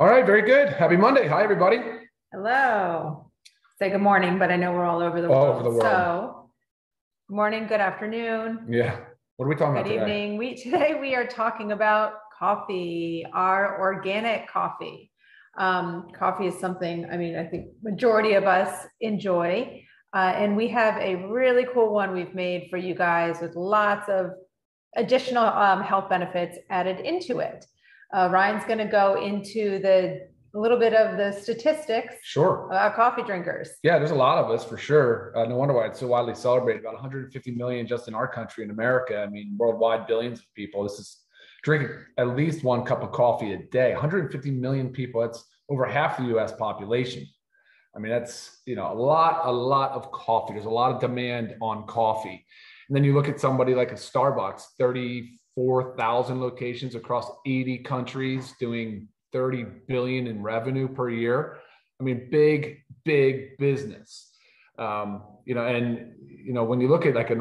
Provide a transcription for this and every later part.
All right, very good. Happy Monday. Hi, everybody. Hello. Say good morning, but I know we're all over the world. All over the world. So, good morning, good afternoon. Yeah. What are we talking about today? Good evening. Today we are talking about coffee, our organic coffee. Coffee is something, I think majority of us enjoy. And we have a really cool one we've made for you guys with lots of additional health benefits added into it. Ryan's going to go into a little bit of the statistics. Sure. About coffee drinkers. Yeah, there's a lot of us for sure. No wonder why it's so widely celebrated. About 150 million just in our country, in America. Worldwide, billions of people. This is drinking at least one cup of coffee a day. 150 million people. That's over half the U.S. population. That's a lot of coffee. There's a lot of demand on coffee. And then you look at somebody like a Starbucks, 34,000 locations across 80 countries doing 30 billion in revenue per year. Big business. When you look at like a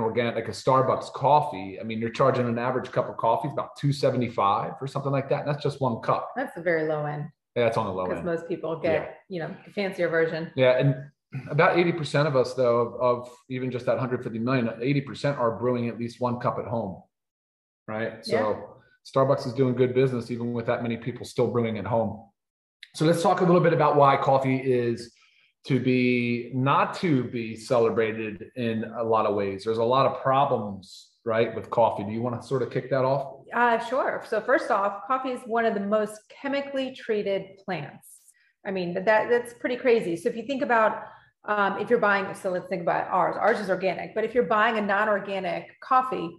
Starbucks coffee, you're charging an average cup of coffee is about $2.75 or something like that. And that's just one cup. That's the very low end. Yeah, that's on the low end. Because most people get, the fancier version. Yeah. And about 80% of us though, of even just that 150 million, 80% are brewing at least one cup at home. Right. So Starbucks is doing good business, even with that many people still brewing at home. So let's talk a little bit about why coffee is not to be celebrated in a lot of ways. There's a lot of problems, right, with coffee. Do you want to sort of kick that off? Sure. So first off, coffee is one of the most chemically treated plants. That's pretty crazy. So if you think about if you're buying, so let's think about ours. Ours is organic, but if you're buying a non-organic coffee,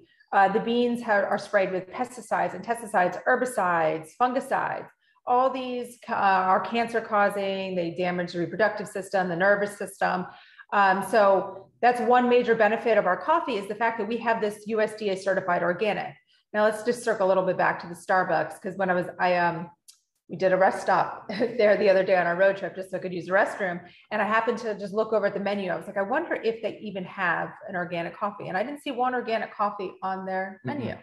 the beans are sprayed with pesticides, insecticides, herbicides, fungicides. All these are cancer-causing. They damage the reproductive system, the nervous system. So that's one major benefit of our coffee is the fact that we have this USDA certified organic. Now let's just circle a little bit back to the Starbucks because when we did a rest stop there the other day on our road trip just so I could use the restroom, and I happened to just look over at the menu. I was like, I wonder if they even have an organic coffee, and I didn't see one organic coffee on their menu.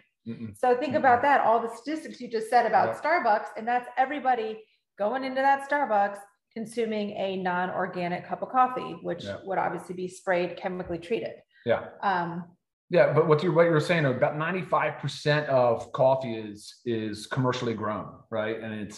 So think about that, all the statistics you just said about Starbucks, and that's everybody going into that Starbucks consuming a non-organic cup of coffee, which would obviously be sprayed, chemically treated. Yeah, but what you're saying, about 95% of coffee is commercially grown, right? And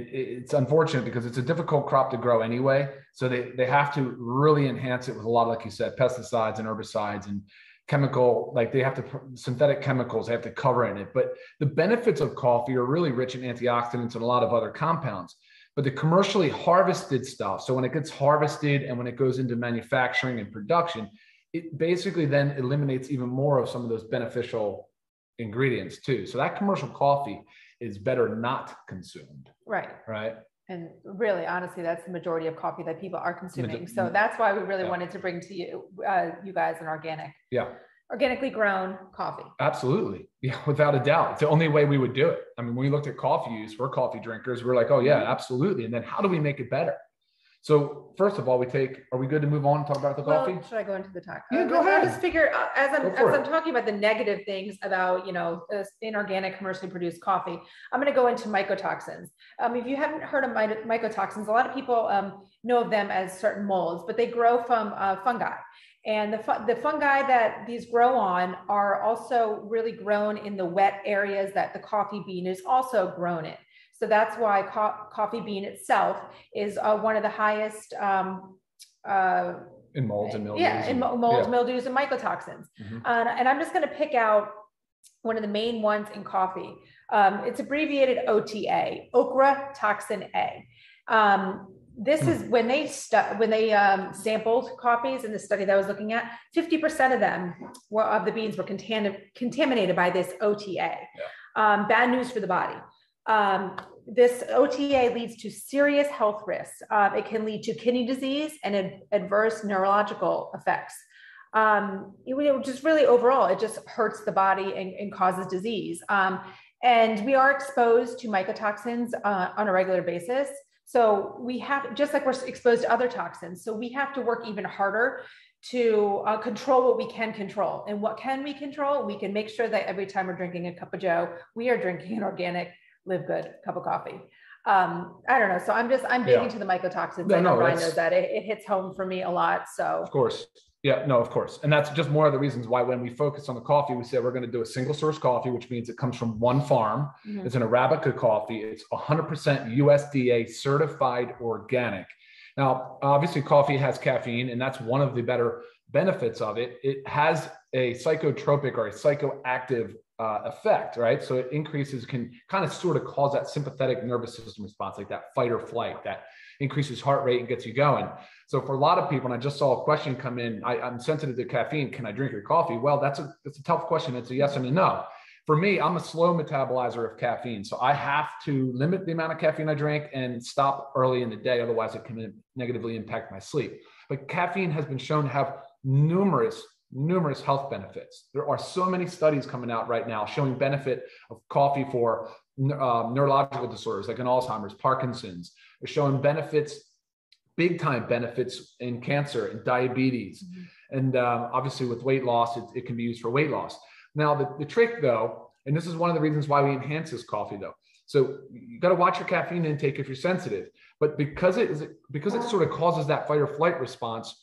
it's unfortunate because it's a difficult crop to grow anyway. So they have to really enhance it with a lot of, like you said, pesticides and herbicides and chemical, like they have to synthetic chemicals, they have to cover in it. But the benefits of coffee are really rich in antioxidants and a lot of other compounds. But the commercially harvested stuff, so when it gets harvested and when it goes into manufacturing and production, it basically then eliminates even more of some of those beneficial ingredients too. So that commercial coffee is better not consumed. Right. Right. And really, honestly, that's the majority of coffee that people are consuming. So that's why we really wanted to bring to you, you guys, an organic, organically grown coffee. Absolutely. Yeah. Without a doubt. It's the only way we would do it. When we looked at coffee use, we're coffee drinkers. We're like, oh yeah, absolutely. And then how do we make it better? So first of all, are we good to move on and talk about the coffee? Well, should I go into the talk? Yeah, go ahead. I just figure as I'm talking about the negative things about, inorganic commercially produced coffee, I'm going to go into mycotoxins. If you haven't heard of mycotoxins, a lot of people know of them as certain molds, but they grow from fungi. And the fungi that these grow on are also really grown in the wet areas that the coffee bean is also grown in. So that's why coffee bean itself is one of the highest in molds and mildews. Yeah, in molds, mildews, and mycotoxins. And I'm just going to pick out one of the main ones in coffee. It's abbreviated OTA, okra toxin A. This is when they sampled coffees in the study that I was looking at, 50% of them of the beans were contaminated by this OTA. Bad news for the body. This OTA leads to serious health risks. It can lead to kidney disease and adverse neurological effects. Just really overall, it just hurts the body and causes disease. And we are exposed to mycotoxins on a regular basis. So we have, just like we're exposed to other toxins, so we have to work even harder to control what we can control. And what can we control? We can make sure that every time we're drinking a cup of joe, we are drinking an organic Live Good cup of coffee. I don't know. So I'm digging to the mycotoxins. Brian knows that it hits home for me a lot. So of course. Yeah, no, of course. And that's just more of the reasons why when we focus on the coffee, we say we're going to do a single source coffee, which means it comes from one farm. Mm-hmm. It's an Arabica coffee. It's 100% USDA certified organic. Now, obviously coffee has caffeine, and that's one of the better benefits of it. It has a psychotropic or a psychoactive effect, right? So it increases, can kind of sort of cause that sympathetic nervous system response, like that fight or flight that increases heart rate and gets you going. So for a lot of people, and I just saw a question come in, I'm sensitive to caffeine. Can I drink your coffee? Well, that's a tough question. It's a yes and a no. For me, I'm a slow metabolizer of caffeine. So I have to limit the amount of caffeine I drink and stop early in the day. Otherwise it can negatively impact my sleep. But caffeine has been shown to have numerous health benefits. There are so many studies coming out right now showing benefit of coffee for neurological disorders like in Alzheimer's, Parkinson's. They're showing benefits, big time benefits in cancer and diabetes. Mm-hmm. And obviously with weight loss, it can be used for weight loss. Now the trick though, and this is one of the reasons why we enhance this coffee though. So you got to watch your caffeine intake if you're sensitive, but because it sort of causes that fight or flight response,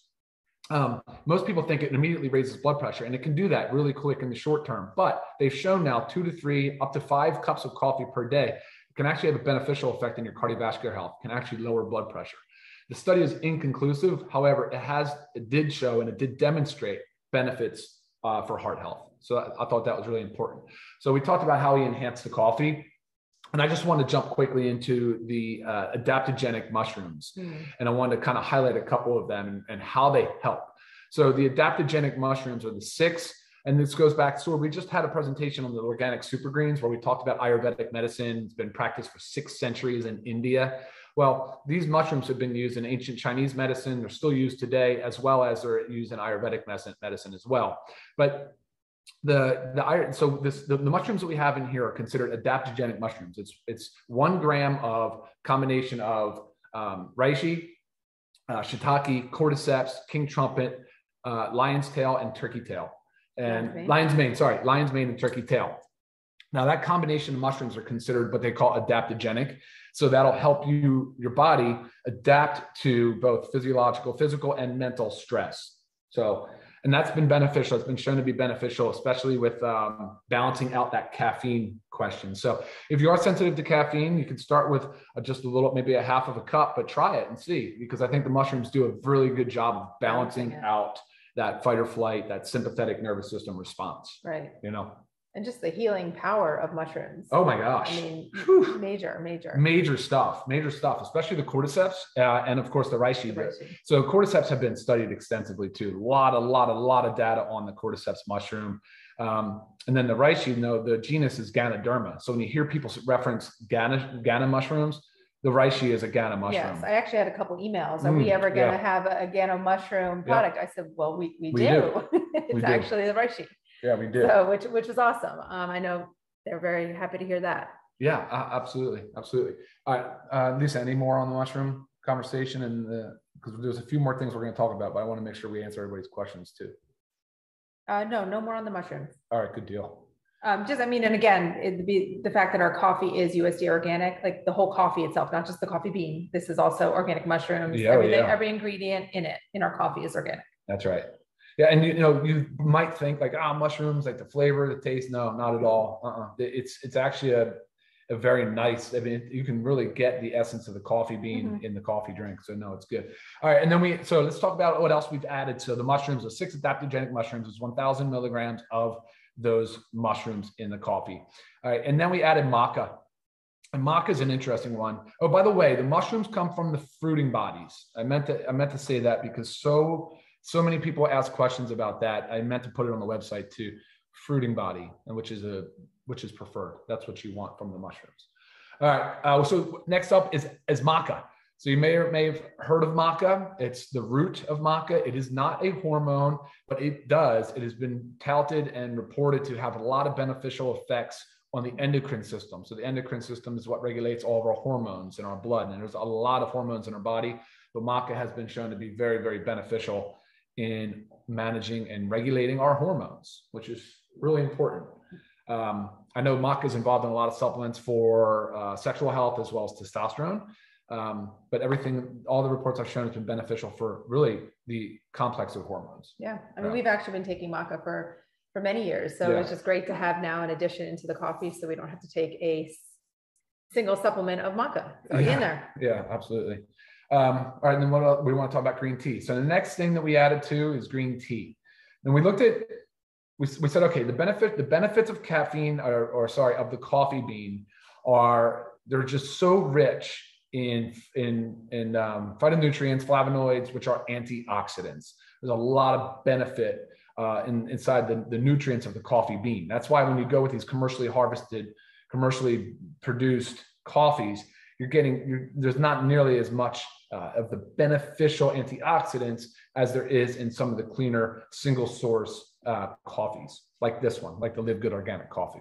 most people think it immediately raises blood pressure, and it can do that really quick in the short term, but they've shown now 2 to 3, up to 5 cups of coffee per day can actually have a beneficial effect on your cardiovascular health, can actually lower blood pressure. The study is inconclusive. However, it did demonstrate benefits for heart health. So I thought that was really important. So we talked about how we enhance the coffee. And I just want to jump quickly into the adaptogenic mushrooms. Mm. And I wanted to kind of highlight a couple of them and how they help. So the adaptogenic mushrooms are the 6. And this goes back to, so we just had a presentation on the organic supergreens where we talked about Ayurvedic medicine. It's been practiced for 6 centuries in India. Well, these mushrooms have been used in ancient Chinese medicine. They're still used today, as well as they're used in Ayurvedic medicine as well. But the mushrooms that we have in here are considered adaptogenic mushrooms. It's 1 gram of combination of reishi, shiitake, cordyceps, king trumpet, lion's tail, and turkey tail, and lion's mane and turkey tail. Now that combination of mushrooms are considered what they call adaptogenic. So that'll help your body adapt to both physical and mental stress. So. And that's been beneficial. It's been shown to be beneficial, especially with balancing out that caffeine question. So if you are sensitive to caffeine, you can start with just a little, maybe 1/2 cup, but try it and see, because I think the mushrooms do a really good job of balancing out that fight or flight, that sympathetic nervous system response. Right. You know, and just the healing power of mushrooms. Oh my gosh. I mean, whew. Major stuff, especially the cordyceps and of course the reishi. So cordyceps have been studied extensively too. A lot of data on the cordyceps mushroom. And then the reishi, the genus is Ganoderma. So when you hear people reference Gana mushrooms, the reishi is a Gana mushroom. Yes, I actually had a couple emails. Are we ever going to have a Gana mushroom product? Yeah. I said, well, we do. It's actually the reishi. Yeah, we did. So, which is awesome. I know they're very happy to hear that. Yeah, absolutely. All right, Lisa, any more on the mushroom conversation? Because there's a few more things we're going to talk about, but I want to make sure we answer everybody's questions too. No more on the mushrooms. All right, good deal. The fact that our coffee is USDA organic, like the whole coffee itself, not just the coffee bean. This is also organic mushrooms. Yeah, every ingredient in our coffee is organic. That's right. Yeah, and you might think like, mushrooms, like the flavor, the taste. No, not at all. It's actually a very nice, you can really get the essence of the coffee bean in the coffee drink. So no, it's good. All right, and then so let's talk about what else we've added. So the mushrooms, the 6 adaptogenic mushrooms, is 1,000 milligrams of those mushrooms in the coffee. All right, and then we added maca. And maca is an interesting one. Oh, by the way, the mushrooms come from the fruiting bodies. I meant to say that because so many people ask questions about that. I meant to put it on the website too. Fruiting body, and which is preferred. That's what you want from the mushrooms. All right. So next up is maca. So you may have heard of maca. It's the root of maca. It is not a hormone, but it has been touted and reported to have a lot of beneficial effects on the endocrine system. So the endocrine system is what regulates all of our hormones in our blood. And there's a lot of hormones in our body, but maca has been shown to be very, very beneficial in managing and regulating our hormones, which is really important. I know maca is involved in a lot of supplements for sexual health as well as testosterone. But everything, all the reports I've shown has been beneficial for really the complex of hormones. Yeah. I mean, we've actually been taking maca for many years. So it's just great to have now an addition to the coffee. So we don't have to take a single supplement of maca in there. Yeah, absolutely. All right. And then what else? We want to talk about green tea. So the next thing that we added to is green tea. And we looked at, we said, okay, the benefits of caffeine of the coffee bean are, they're just so rich in phytonutrients, flavonoids, which are antioxidants. There's a lot of benefit inside the nutrients of the coffee bean. That's why when you go with these commercially produced coffees, there's not nearly as much of the beneficial antioxidants as there is in some of the cleaner single source coffees, like this one, like the Live Good Organic Coffee.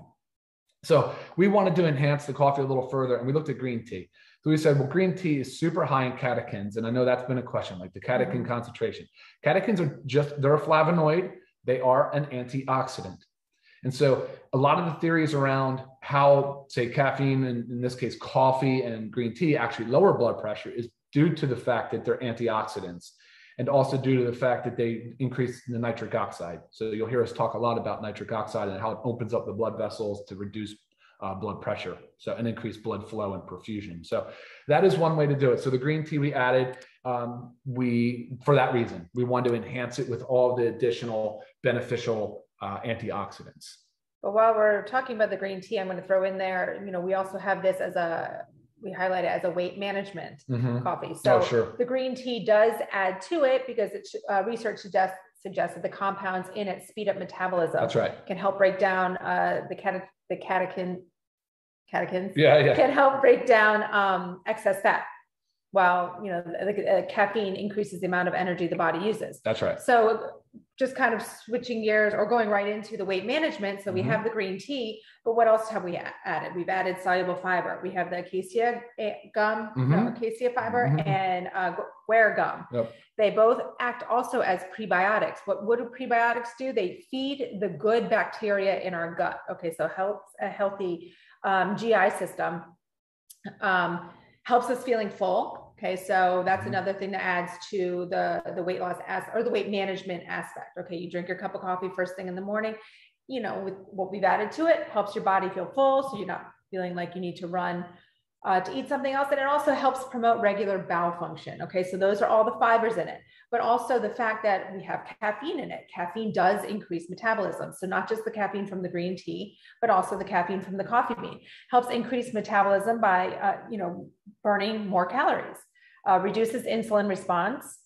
So we wanted to enhance the coffee a little further, and we looked at green tea. So we said, well, green tea is super high in catechins. And I know that's been a question, like the catechin concentration. Catechins are they're a flavonoid. They are an antioxidant. And so a lot of the theories around how, say, caffeine, and in this case, coffee and green tea actually lower blood pressure is due to the fact that they're antioxidants, and also due to the fact that they increase the nitric oxide. So you'll hear us talk a lot about nitric oxide and how it opens up the blood vessels to reduce blood pressure, so and increase blood flow and perfusion. So that is one way to do it. So the green tea we added, for that reason, we wanted to enhance it with all the additional beneficial antioxidants. But while we're talking about the green tea, I'm going to throw in there, we also have this we highlight it as a weight management coffee. So the green tea does add to it because research suggests that the compounds in it speed up metabolism. That's right. Can help break down the catechins. Yeah. Can help break down excess fat, while the caffeine increases the amount of energy the body uses. That's right. So just kind of switching gears or going right into the weight management. So we have the green tea, but what else have we added? We've added soluble fiber. We have the acacia fiber and guar gum. Yep. They both act also as prebiotics. What do prebiotics do? They feed the good bacteria in our gut. Okay, so helps a healthy GI system, helps us feeling full. Okay, so that's another thing that adds to the weight loss or the weight management aspect. Okay, you drink your cup of coffee first thing in the morning, with what we've added to it, helps your body feel full, so you're not feeling like you need to run to eat something else. And it also helps promote regular bowel function. Okay, so those are all the fibers in it, but also the fact that we have caffeine in it. Caffeine does increase metabolism. So not just the caffeine from the green tea, but also the caffeine from the coffee bean helps increase metabolism by, burning more calories, reduces insulin response.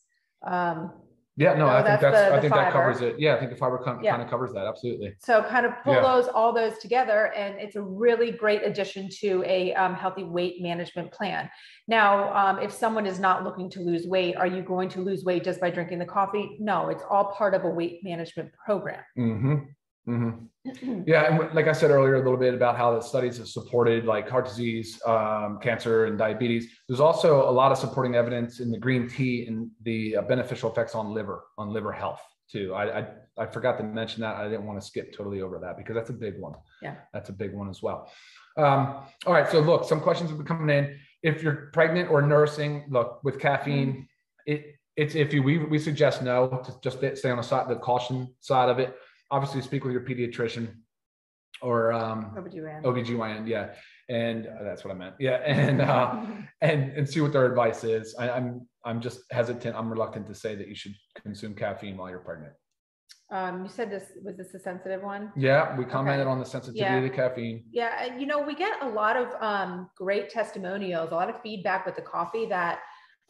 I think that covers it. Yeah. I think the fiber kind of covers that. Absolutely. So kind of pull all those together, and it's a really great addition to a healthy weight management plan. Now, if someone is not looking to lose weight, are you going to lose weight just by drinking the coffee? No, it's all part of a weight management program. And like I said earlier, a little bit about how the studies have supported like heart disease, cancer, and diabetes. There's also a lot of supporting evidence in the green tea and the beneficial effects on liver health too. I forgot to mention that. I didn't want to skip totally over that because that's a big one. Yeah, that's a big one as well. All right. So look, some questions have been coming in. If you're pregnant or nursing, look, with caffeine, it's iffy. We suggest no, to just stay on the caution side of it. Obviously speak with your pediatrician or OBGYN. Yeah. And that's what I meant. Yeah. And, and see what their advice is. I'm just hesitant. I'm reluctant to say that you should consume caffeine while you're pregnant. You said was this a sensitive one? Yeah. We commented on the sensitivity to caffeine. Yeah. We get a lot of great testimonials, a lot of feedback with the coffee that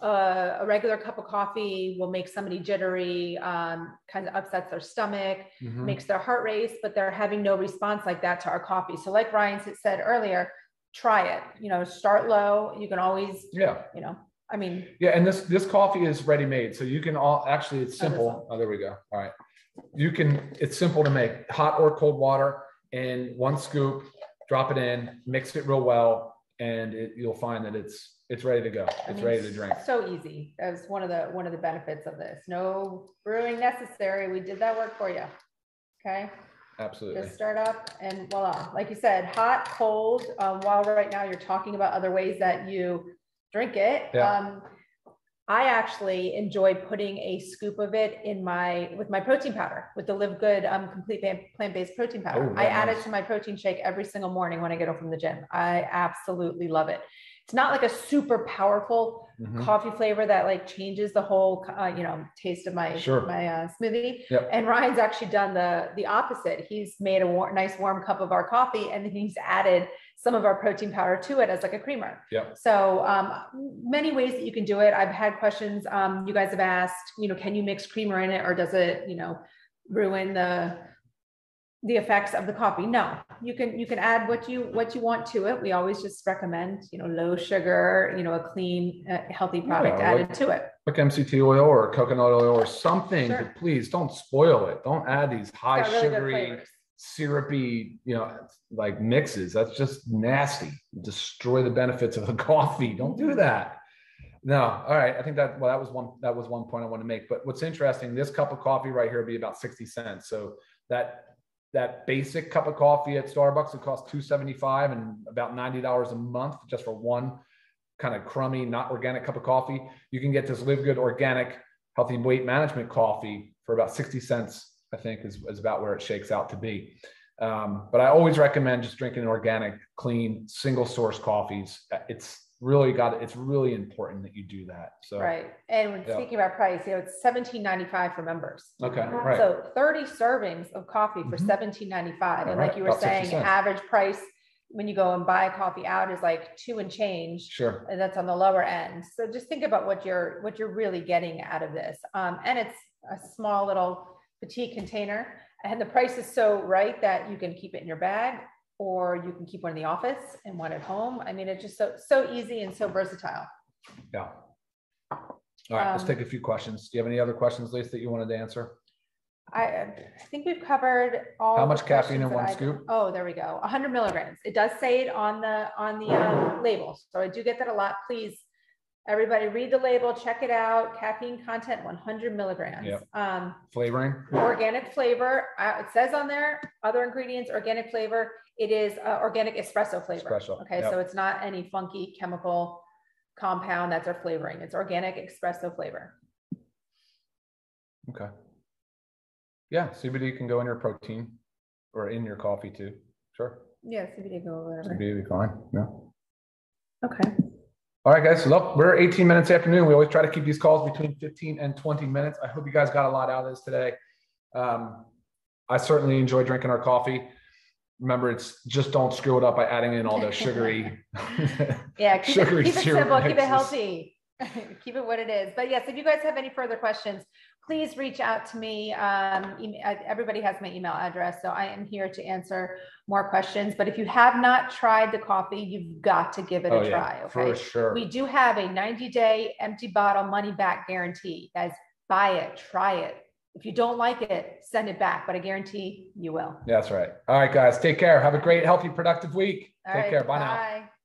a regular cup of coffee will make somebody jittery, kind of upsets their stomach, makes their heart race, but they're having no response like that to our coffee. So like Ryan said earlier, try it, start low. You can always, and this coffee is ready-made. So you can it's simple. Oh, there we go. All right. It's simple to make, hot or cold water, and one scoop, drop it in, mix it real well. And you'll find that it's ready to go. It's ready to drink. So easy. That was one of the benefits of this. No brewing necessary. We did that work for you. Okay. Absolutely. Just start up and voila. Like you said, hot, cold, while right now you're talking about other ways that you drink it. Yeah. I actually enjoy putting a scoop of it in with my protein powder, with the Live Good complete plant-based protein powder. Oh, I add it to my protein shake every single morning when I get home from the gym. I absolutely love it. It's not like a super powerful coffee flavor that like changes the whole, taste of my smoothie. Yep. And Ryan's actually done the opposite. He's made a nice warm cup of our coffee, and then he's added some of our protein powder to it as like a creamer. Yep. So many ways that you can do it. I've had questions. You guys have asked, can you mix creamer in it, or does it, ruin the effects of the coffee? No, you can add what you want to it. We always just recommend, low sugar, a clean, healthy product added to it. Like MCT oil or coconut oil or something, sure. But please don't spoil it. Don't add these high sugary, syrupy, like mixes. That's just nasty. Destroy the benefits of a coffee. Don't do that. No. All right. I think that was one point I wanted to make, but what's interesting, this cup of coffee right here would be about 60 cents. So that basic cup of coffee at Starbucks, it costs $2.75 and about $90 a month just for one kind of crummy, not organic cup of coffee. You can get this Live Good organic healthy weight management coffee for about 60 cents, I think is about where it shakes out to be. But I always recommend just drinking organic, clean, single source coffees. It's really important that you do that. So right. And when speaking about price, it's $17.95 for members. Okay. Right. So 30 servings of coffee for $17.95. And like you were about saying, 60%. Average price when you go and buy a coffee out is like $2 and change. Sure. And that's on the lower end. So just think about what you're really getting out of this. And it's a small little petite container, and the price is so right that you can keep it in your bag, or you can keep one in the office and one at home. I mean, it's just so easy and so versatile. Yeah. All right, let's take a few questions. Do you have any other questions, Lisa, that you wanted to answer? I think we've covered all. How much caffeine in one scoop? Oh, there we go. 100 milligrams. It does say it on the label. So I do get that a lot. Please, everybody, read the label, check it out. Caffeine content, 100 milligrams. Yep. Flavoring? Organic flavor. It says on there, other ingredients, organic flavor. It is organic espresso flavor. Espresso. Okay, yep. So it's not any funky chemical compound that's our flavoring. It's organic espresso flavor. Okay. Yeah, CBD can go in your protein or in your coffee too. Sure. Yeah, CBD go whatever. CBD would be fine. Yeah. Okay. All right, guys. So look, we're 18 minutes afternoon. We always try to keep these calls between 15 and 20 minutes. I hope you guys got a lot out of this today. I certainly enjoy drinking our coffee. Remember, it's just don't screw it up by adding in all those sugary. Yeah, keep it simple, keep it healthy, keep it what it is. But yes, if you guys have any further questions, please reach out to me. Everybody has my email address, so I am here to answer more questions. But if you have not tried the coffee, you've got to give it a try. Okay, for sure. We do have a 90-day empty bottle money-back guarantee. Guys, buy it, try it. If you don't like it, send it back, but I guarantee you will. That's right. All right, guys. Take care. Have a great, healthy, productive week. Take care. Bye now.